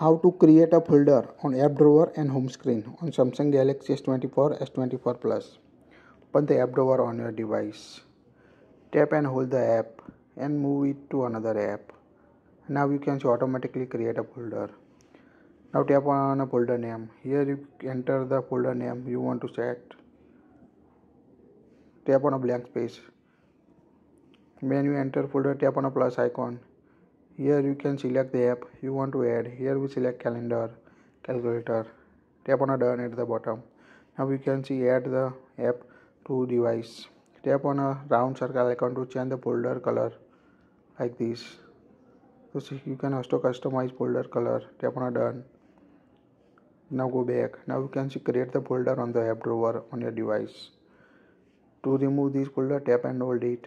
how to create a folder on app drawer and home screen on Samsung Galaxy S24, S24 Plus. Open the app drawer on your device. Tap and hold the app and move it to another app. Now you can automatically create a folder. Now tap on a folder name. Here you enter the folder name you want to set. Tap on a blank space. When you enter folder, tap on a plus icon. Here you can select the app you want to add. Here we select calendar, calculator. Tap on a done at the bottom. Now you can see add the app to device. Tap on a round circle icon to change the folder color like this. So you can also customize folder color. Tap on a done. Now go back. Now you can see create the folder on the app drawer on your device. To remove this folder, tap and hold it.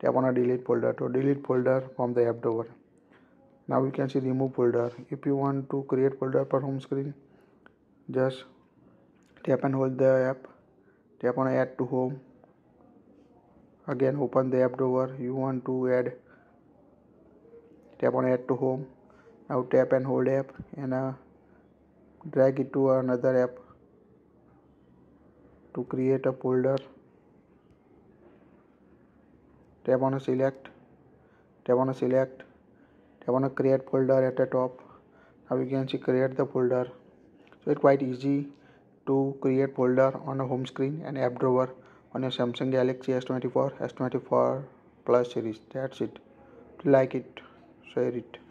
Tap on a delete folder to delete folder from the app drawer. Now you can see remove folder. If you want to create folder per home screen, just tap and hold the app. Tap on add to home. Again open the app drawer. You want to add. Tap on add to home. Now tap and hold app and drag it to another app to create a folder. Tap on a select, tap on a select, tap on a create folder at the top. Now you can see create the folder. So it's quite easy to create folder on a home screen and app drawer on your Samsung Galaxy S24, S24 Plus series. That's it. Like it, share it.